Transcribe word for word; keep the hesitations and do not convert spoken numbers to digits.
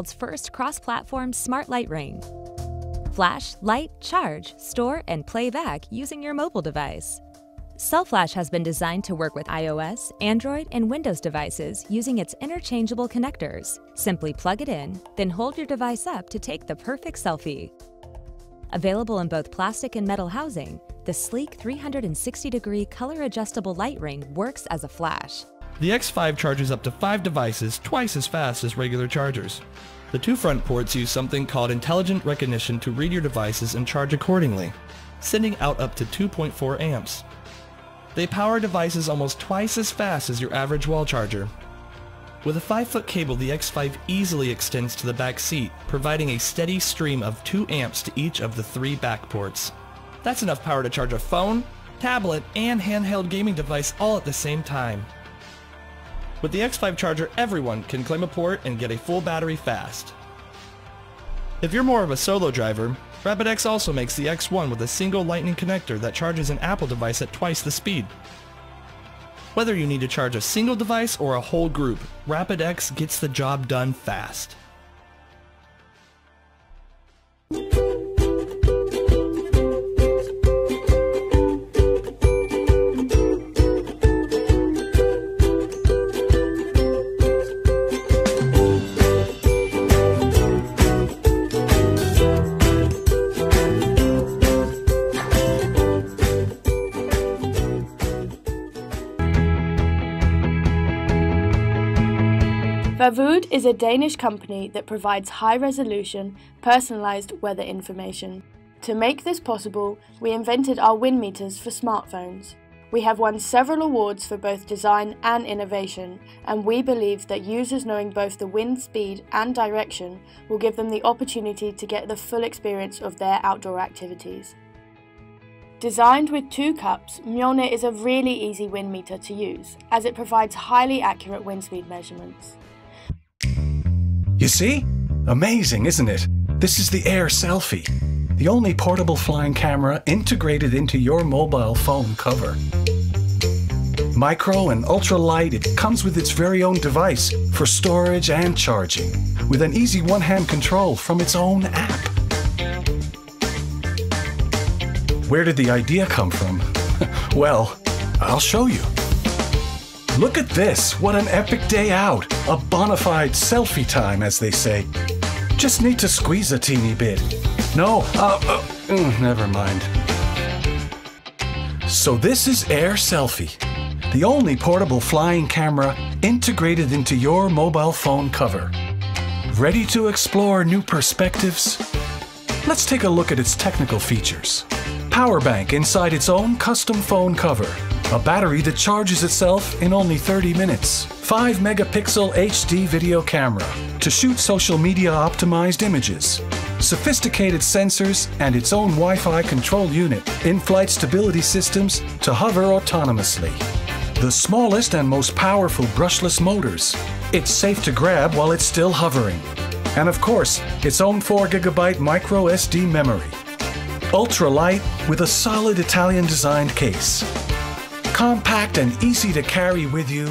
world's first cross-platform smart light ring. Flash, light, charge, store, and play back using your mobile device. CellFlash has been designed to work with iOS, Android, and Windows devices using its interchangeable connectors. Simply plug it in, then hold your device up to take the perfect selfie. Available in both plastic and metal housing, the sleek three hundred sixty degree color-adjustable light ring works as a flash. The X five charges up to five devices twice as fast as regular chargers. The two front ports use something called intelligent recognition to read your devices and charge accordingly, sending out up to two point four amps. They power devices almost twice as fast as your average wall charger. With a five foot cable, the X five easily extends to the back seat, providing a steady stream of two amps to each of the three back ports. That's enough power to charge a phone, tablet, and handheld gaming device all at the same time. With the X five charger, everyone can claim a port and get a full battery fast. If you're more of a solo driver, RapidX also makes the X one with a single lightning connector that charges an Apple device at twice the speed. Whether you need to charge a single device or a whole group, RapidX gets the job done fast. Vuvud is a Danish company that provides high-resolution, personalised weather information. To make this possible, we invented our wind meters for smartphones. We have won several awards for both design and innovation, and we believe that users knowing both the wind speed and direction will give them the opportunity to get the full experience of their outdoor activities. Designed with two cups, Mjolnir is a really easy wind meter to use, as it provides highly accurate wind speed measurements. You see? Amazing, isn't it? This is the Air Selfie, the only portable flying camera integrated into your mobile phone cover. Micro and ultralight, it comes with its very own device for storage and charging, with an easy one-hand control from its own app. Where did the idea come from? Well, I'll show you. Look at this, what an epic day out. A bona fide selfie time, as they say. Just need to squeeze a teeny bit. No, uh, uh, never mind. So this is Air Selfie, the only portable flying camera integrated into your mobile phone cover. Ready to explore new perspectives? Let's take a look at its technical features. Power bank inside its own custom phone cover. A battery that charges itself in only thirty minutes. five megapixel H D video camera to shoot social media optimized images. Sophisticated sensors and its own Wi-Fi control unit. In-flight stability systems to hover autonomously. The smallest and most powerful brushless motors. It's safe to grab while it's still hovering. And of course, its own four gigabyte micro S D memory. Ultralight with a solid Italian designed case. Compact and easy to carry with you,